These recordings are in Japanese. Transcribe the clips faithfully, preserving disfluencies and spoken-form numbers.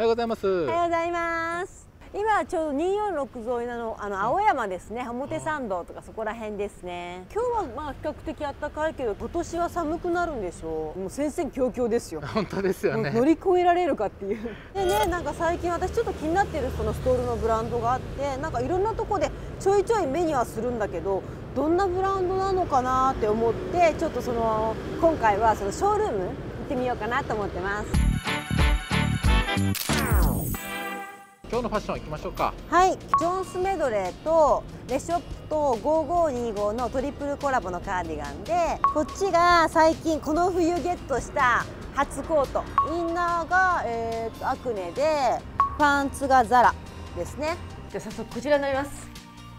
おはようございます。おはようございます。今ちょうどにーよんろく沿いのあの青山ですね、表参道とかそこら辺ですね。今日はまあ比較的暖かいけど、今年は寒くなるんでしょう。もう戦々恐々ですよ。本当ですよね。乗り越えられるかっていう。でね、なんか最近私ちょっと気になってるそのストールのブランドがあって、なんかいろんなとこでちょいちょい目にはするんだけど、どんなブランドなのかなって思って、ちょっとその今回はそのショールーム行ってみようかなと思ってます。今日のファッション行きましょうか。はい、ジョンスメドレーとレショットごーごーにーごーのトリプルコラボのカーディガンで、こっちが最近この冬ゲットした初コート、インナーが、えー、とアクネでパンツがザラですね。じゃあ早速こちらになります。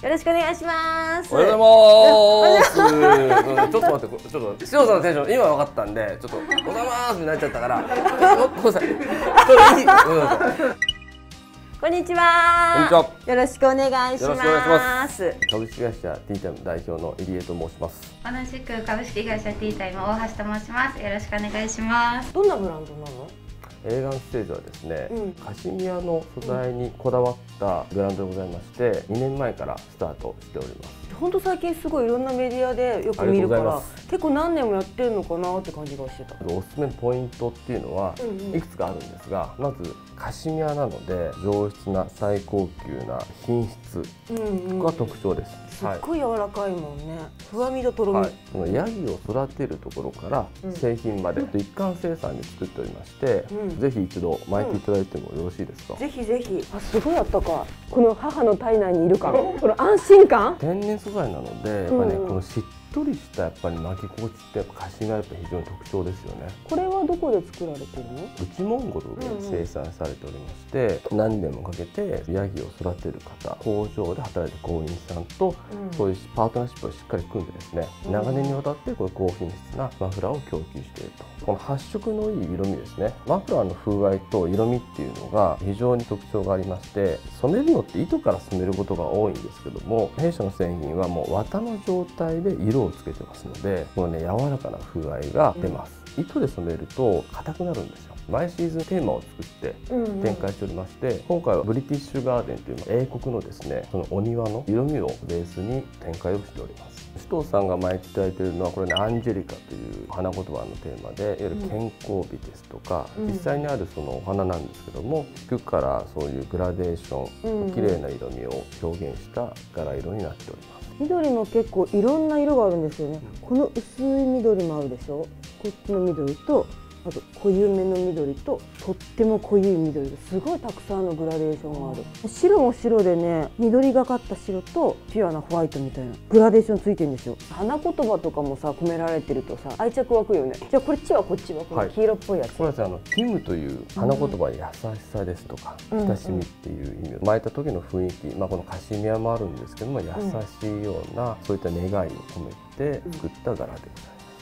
よろしくお願いします。おはようございます。ちょっと待って、ちょっとしおさんのテンション今分かったんで、ちょっとおはようございますになっちゃったからごめんなさい。それいいこんにちは。こんにちは。よろしくお願いします。株式会社 ティータイム 代表の入江と申します。同じく株式会社 ティータイム 大橋と申します。よろしくお願いします。どんなブランドなの？エレガンステージはですね、うん、カシミヤの素材にこだわったブランドでございまして、うん、にねんまえからスタートしております。本当最近すごいいろんなメディアでよく見るから結構何年もやってるのかなって感じがしてた。おすすめのポイントっていうのはいくつかあるんですが、うん、うん、まずカシミヤなので上質な最高級な品質が特徴です。うん、うん、すっごい柔らかいもんね。ふわみととろみ、はい、ヤギを育てるところから製品まで一貫生産で作っておりまして、うん、ぜひ一度巻いていただいてもよろしいですか？うん、ぜひぜひ。あ、すごいあったかい。この母の体内にいる感この安心感、天然素材なのでやっぱね、うん、このしっとりしたやっぱり巻き心地ってやっぱカシミヤが非常に特徴ですよね。これはどこで作られてるの？内モンゴルで生産されておりまして、うん、何年もかけてヤギを育てる方、工場で働いて工員さんと、うん、そういうパートナーシップをしっかり組んでですね、うん、長年にわたってこういう高品質なマフラーを供給していると。この発色のいい色味ですね。マフラーの風合いと色味っていうのが非常に特徴がありまして、染めるのって糸から染めることが多いんですけども、弊社の製品はもう綿の状態で色をつけてますので、このね柔らかな風合いが出ます、うん、糸で染めると硬くなるんですよ。毎シーズンテーマを作って展開しておりまして、うん、うん、今回はブリティッシュガーデンという英国のですね、そのお庭の色味をベースに展開をしております。首藤さんが巻いていただいているのはこれね、アンジェリカという花言葉のテーマで、いわゆる健康美ですとか、うん、実際にあるそのお花なんですけども、菊からそういうグラデーション、綺麗な色味を表現した柄色になっております。緑も結構いろんな色があるんですよね。この薄い緑もあるでしょ。こっちの緑と、あと濃ゆめの緑ととっても濃ゆい緑で、すごいたくさんのグラデーションがある。うん、白も白でね、緑がかった白とピュアなホワイトみたいなグラデーションついてるんですよ。花言葉とかもさ込められてるとさ愛着湧くよね。じゃあこっちはこっちはこの黄色っぽいやつ、はい、これはティムという花言葉、優しさですとか、うん、親しみっていう意味を巻いた時の雰囲気、まあ、このカシミヤもあるんですけども優しいような、うん、そういった願いを込めて作った柄でございます。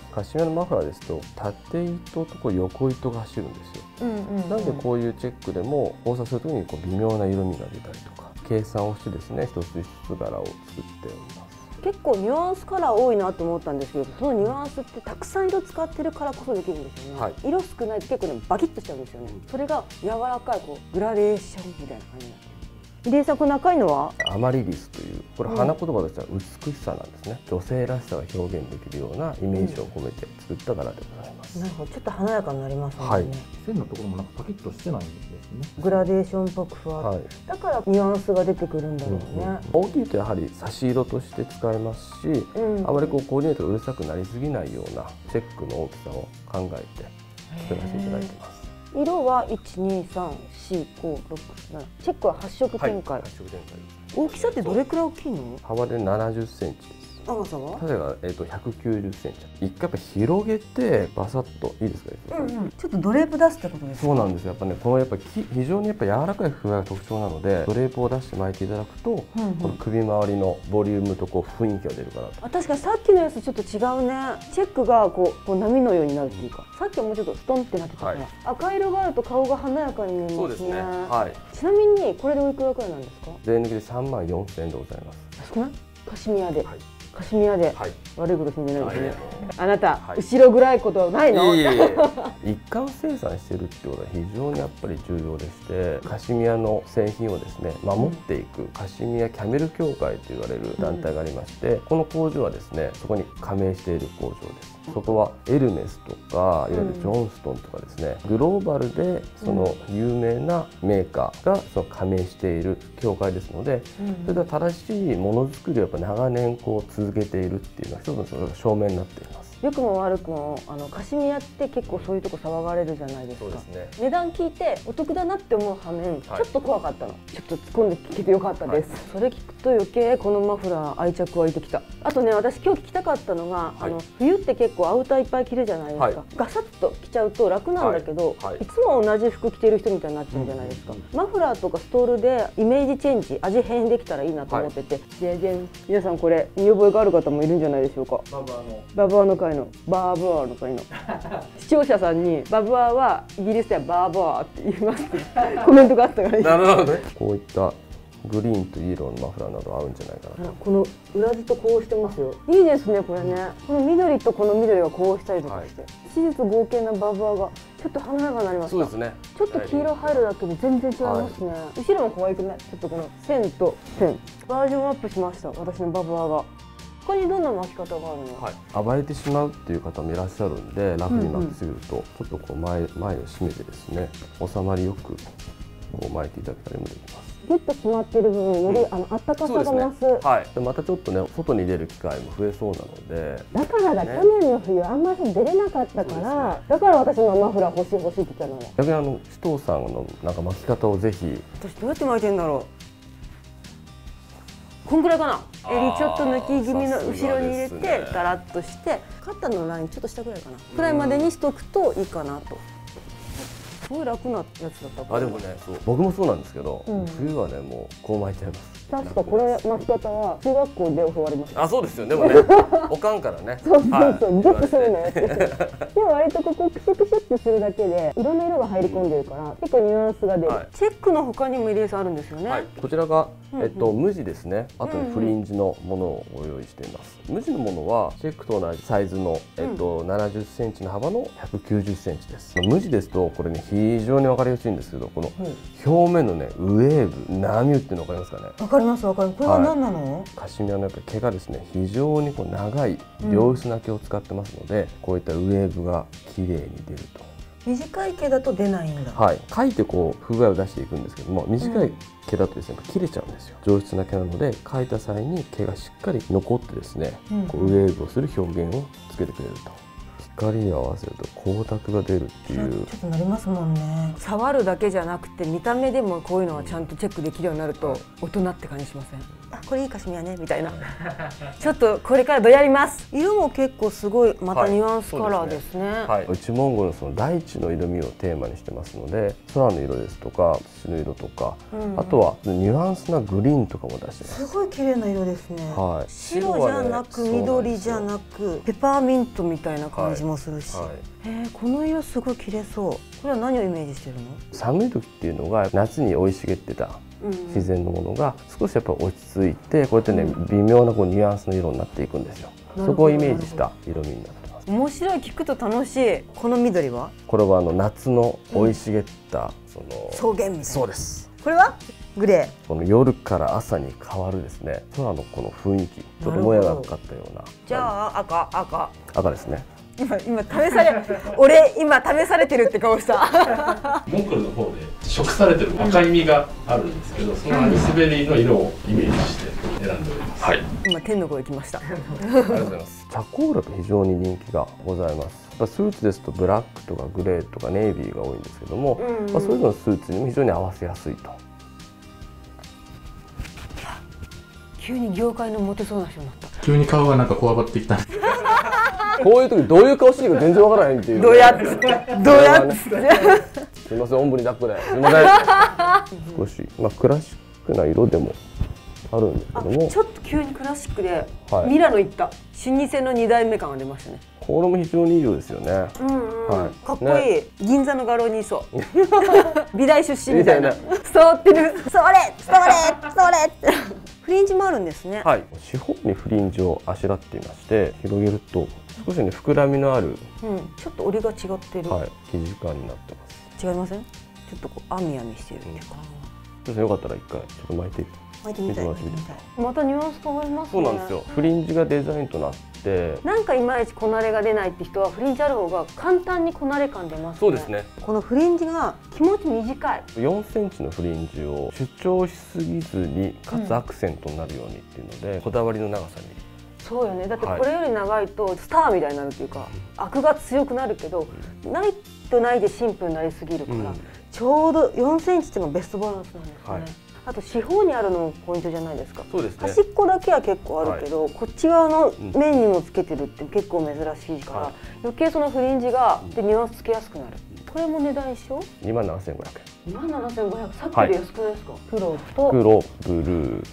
カシミヤのマフラーですと縦糸とこう横糸が走るんですよ。なのでこういうチェックでも交差するときにこう微妙な色味が出たりとか計算をしてですね、一つ一つ柄を作っております。結構ニュアンスカラー多いなと思ったんですけど、そのニュアンスってたくさん色使ってるからこそできるんですよね。はい、色少ないと結構ねバキッとしちゃうんですよね。それが柔らかいこうグラデーションみたいな感じになってます。入江さん、この赤いのはアマリリスという、これ花言葉としては美しさなんですね、うん、女性らしさが表現できるようなイメージを込めて作った柄でございます、うん、なんかちょっと華やかになりますね、はい、線のところもなんかパキッとしてないんですね。グラデーションっぽくふわっと、はい、だからニュアンスが出てくるんだろうね、うん、うん、大きいとやはり差し色として使えますし、うん、あまりこうコーディネートがうるさくなりすぎないようなチェックの大きさを考えて作らせていただいてます。色はいち、に、さん、よん、ご、ろく、なな、チェックは発色展開。大きさってどれくらい大きいの？幅でななじゅっセンチです。長さは？縦が、えー、とひゃくきゅうじゅっセンチ。一回やっぱ広げてバサッといいですか、うん、うん、ちょっとドレープ出すってことですか？そうなんですよ。やっぱねこのやっぱ非常にやっぱ柔らかい風合いが特徴なので、ドレープを出して巻いていただくと、うん、うん、この首周りのボリュームとこう雰囲気が出るかなと。あ、確かにさっきのやつちょっと違うね。チェックがこう、こう波のようになるっていうか、うん、さっきはもうちょっとストンってなってたから、はい、赤色があると顔が華やかに見えますね。そうですね、はい、ちなみにこれでおいくらくらいなんですか？税抜きでさんまんよんせんえんでございます。少ない？カシミヤで、はい、腰宮で悪いことしてんじゃないですね。あなた、後ろぐらいことはないの？一貫生産してるってことは非常にやっぱり重要でして、カシミヤの製品をですね守っていくカシミヤキャメル協会と言われる団体がありまして、この工場はですねそこに加盟している工場です。そこはエルメスとかいわゆるジョンストンとかですね、グローバルでその有名なメーカーがその加盟している協会ですので、それでは正しいものづくりをやっぱ長年こう続けているっていうのは一つのそれが証明になっています。良くも悪くもあのカシミヤって結構そういうとこ騒がれるじゃないですか。そうですね、値段聞いてお得だなって思う反面、はい、ちょっと怖かったの。ちょっと突っ込んで聞けてよかったです、はい、それ聞くと余計このマフラー愛着湧いてきた。あとね、私今日聞きたかったのが、はい、あの冬って結構アウターいっぱい着るじゃないですか、はい、ガサッと着ちゃうと楽なんだけど、はいはい、いつも同じ服着てる人みたいになっちゃうじゃないですか、うん、マフラーとかストールでイメージチェンジ味変できたらいいなと思ってて、はい、でで皆さんこれ見覚えがある方もいるんじゃないでしょうか。ババアのババアののバーボアの会の視聴者さんにバブアはイギリスではバーボアって言いますってコメントがあったから。なるほどね。こういったグリーンとイエローのマフラーなど合うんじゃないかなと。この裏地とこうしてますよ。いいですねこれね、この緑とこの緑がこうしたりとかして、はい、手術合計なバブアがちょっと華やかになりました。そうですね。ちょっと黄色入るだけで全然違いますね、はい、後ろも可愛くない？ちょっとこの線と線バージョンアップしました、私のバブアが。他にどんな巻き方があるの？はい、暴れてしまうっていう方もいらっしゃるんで、ラフに巻きすぎると、うん、うん、ちょっとこう前前を締めてですね、収まりよくこう巻いていただけたりもできます。ギュッと詰まってる分より、うん、あの暖かさが増す。はい。でまたちょっとね、外に出る機会も増えそうなので。だからだ、ね、去年の冬あんまり出れなかったから、ね、だから私もマフラー欲しい欲しいって言ったの。逆にあの紫藤さんのなんか巻き方をぜひ。私どうやって巻いてんだろう。こんぐらいかな。襟ちょっと抜き気味の後ろに入れて、ね、ガラッとして肩のラインちょっと下ぐらいかなくらいまでにしとくといいかなと。すごい楽なやつだったから。あ、でもね、そう僕もそうなんですけど、うん、冬はねもうこう巻いちゃいます。確かこれ巻き方は中学校で教わりました。あ、そうですよね。でもね、おかんからね。そうそうそう、ずっとそういうのやってて。でも割とここクシュクシュってするだけで、いろんな色が入り込んでるから、結構ニュアンスが出る。チェックの他にも入れさあるんですよね。こちらがえっと無地ですね。あとフリンジのものをご用意しています。無地のものはチェックと同じサイズのえっとななじゅっセンチの幅のひゃくきゅうじゅっセンチです。無地ですとこれね非常にわかりやすいんですけど、この表面のねウェーブ波打ってのわかりますかね。わかります、わかる。これは何なの？はい、カシミヤのやっぱ毛がですね非常にこう長い良質な毛を使ってますので、うん、こういったウェーブが綺麗に出ると。短い毛だと出ないんだ。はい、かいてこう不具合を出していくんですけども、短い毛だとですね、うん、切れちゃうんですよ。上質な毛なのでかいた際に毛がしっかり残ってですね、うん、こうウェーブをする表現をつけてくれると。光に合わせると光沢が出るっていう。ちょっとなりますもんね。触るだけじゃなくて見た目でもこういうのはちゃんとチェックできるようになると大人って感じしません？あ、これいいカシミヤねみたいな。ちょっとこれからどやります。色も結構すごいまたニュアンスカラーですね。はい、内モンゴルのその大地の色味をテーマにしてますので、空の色ですとか土の色とか、うん、うん、あとはニュアンスなグリーンとかも出してます。すごい綺麗な色ですね。はい、白じゃなく緑じゃなくペパーミントみたいな感じも。はいもするし、はい、へえ、この色すごい切れそう。これは何をイメージしてるの？寒い時っていうのが夏に生い茂ってた自然のものが少しやっぱ落ち着いて、こうやってね、うん、微妙なこうニュアンスの色になっていくんですよ。そこをイメージした色味になってます。面白い、聞くと楽しい。この緑は？これはあの夏の生い茂ったその草原みたいな。そうです。これは？グレー。この夜から朝に変わるですね、空のこの雰囲気、ちょっともやがかかったような。じゃあ赤、赤、赤ですね。今今試され俺今試されてるって顔した。モンゴルの方で食されてる赤い実があるんですけど、そのアニスベリーの色をイメージして選んでおります。はい。今天の声来ました。ありがとうございます。チャコール非常に人気がございます。スーツですとブラックとかグレーとかネイビーが多いんですけども、うんうん、まあそれぞれのスーツにも非常に合わせやすいと。急に業界のモテそうな人になった。急に顔がなんかこわばってきた。こういう時どういう顔していいか全然わからへんっていう。どうやってどうやって。すみません、おんぶに抱っこで。すみません。少しまあクラシックな色でもあるんですけども。ちょっと急にクラシックでミラノ行った。老舗の二代目感が出ましたね。これも非常にいい色ですよね。はい。かっこいい。銀座の画廊にいそう。美大出身みたいな。伝わってる。それそれそれ。フリンジもあるんですね。はい、四方にフリンジをあしらっていまして、広げると少しね膨らみのある、うん、ちょっと折りが違ってる、はい、生地感になってます。違いません？ちょっとこう編み編みしてるっていうか、うん、よかったら一回ちょっと巻いて巻いてみたい。またニュアンス変わりますね。そうなんですよ。フリンジがデザインとなって、なんかいまいちこなれが出ないって人はフリンジある方が簡単にこなれ感出ますね。そうですね。このフリンジが気持ち短い。よんセンチのフリンジを主張しすぎずに、かつアクセントになるようにっていうので、うん、こだわりの長さに。そうよね。だってこれより長いとスターみたいになるというか、はい、アクが強くなるけど、うん、ないとないでシンプルになりすぎるから、うん、ちょうどよんセンチっていうのがベストバランスなんですね。はい、あと四方にあるのもポイントじゃないですか。そうですね。端っこだけは結構あるけど、はい、こっち側の面にもつけてるって結構珍しいから、はい、余計そのフリンジがでニュアンスつけやすくなる。これも値段一緒？にまんななせんごひゃくえん。にまんななせんごひゃくえん。さっきより安くないですか？はい、黒と黒、ブルー、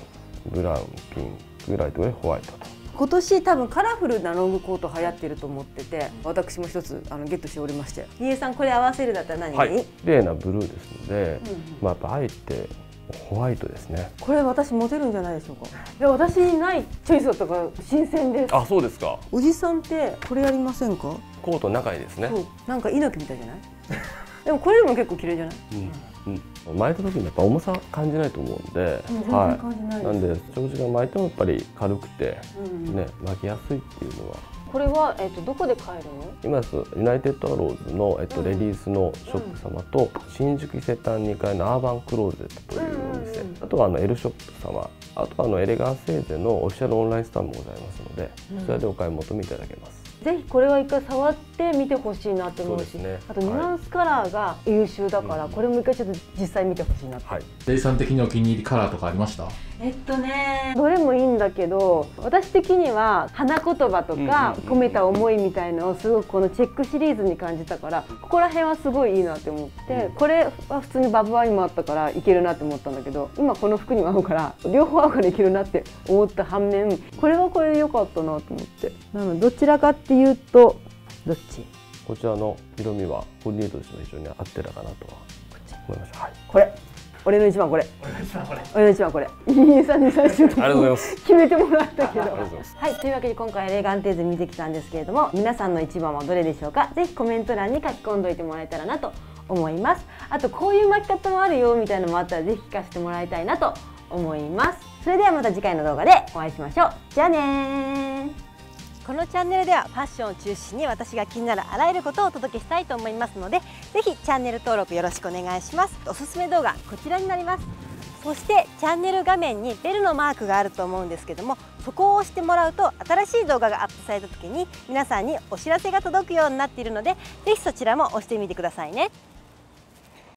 ブラウン、ピンク、ライトでホワイトと。今年多分カラフルなロングコート流行ってると思ってて、私も一つあのゲットしておりまして。りえさん、これ合わせるだったら何に？はい、綺麗なブルーですので、うん、まあやっぱあえてホワイトですね。これ私モテるんじゃないでしょうか。いや、私にないチョイスだったから新鮮です。あ、そうですか。おじさんってこれやりませんか？コート長いですね。そう、なんか猪木みたいじゃない？でもこれでも結構綺麗じゃない？うん、うんうん、巻いた時にやっぱ重さ感じないと思うんで、全然感じないです。はい、なんで長時間巻いてもやっぱり軽くて、うん、ね、巻きやすいっていうのは。これは、えっと、どこで買えるの？今ですユナイテッドアローズの、えっと、レディースのショップ様と、新宿伊勢丹にかいのアーバンクローゼットというお店、あとはあの L ショップ様、あとはあのエレガンスエーゼのオフィシャルオンラインスタンもございますので、それでお買い求めいただけます。ぜひこれは一回触ってみてほしいなって思うし、ね、あとニュアンスカラーが優秀だから、はい、これも一回ちょっと実際見てほしいなって。レイさん的にお気に入りカラーとかありました？えっとね、どれもいいんだけど、私的には花言葉とか込めた思いみたいのをすごくこのチェックシリーズに感じたから、ここら辺はすごいいいなって思って、うん、これは普通にバブアイもあったからいけるなって思ったんだけど、今この服にも合うから両方合うからいけるなって思った反面、これはこれで良かったなと思って。なのでどちらかっていうと、どっち？こちらの色味はコーディネートとしても非常に合ってたかなとは思いました。はい、これ俺の一番これ。俺の一番これ。にさんにさんしゅうと決めてもらったけど。はい、というわけで今回エレガンテーズ見てきたんですけれども、皆さんの一番はどれでしょうか？ぜひコメント欄に書き込んでおいてもらえたらなと思います。あとこういう巻き方もあるよみたいなのもあったら、ぜひ聞かせてもらいたいなと思います。それではまた次回の動画でお会いしましょう。じゃあねー。このチャンネルではファッションを中心に、私が気になるあらゆることをお届けしたいと思いますので、ぜひチャンネル登録よろしくお願いします。おすすめ動画こちらになります。そしてチャンネル画面にベルのマークがあると思うんですけども、そこを押してもらうと新しい動画がアップされた時に皆さんにお知らせが届くようになっているので、ぜひそちらも押してみてくださいね。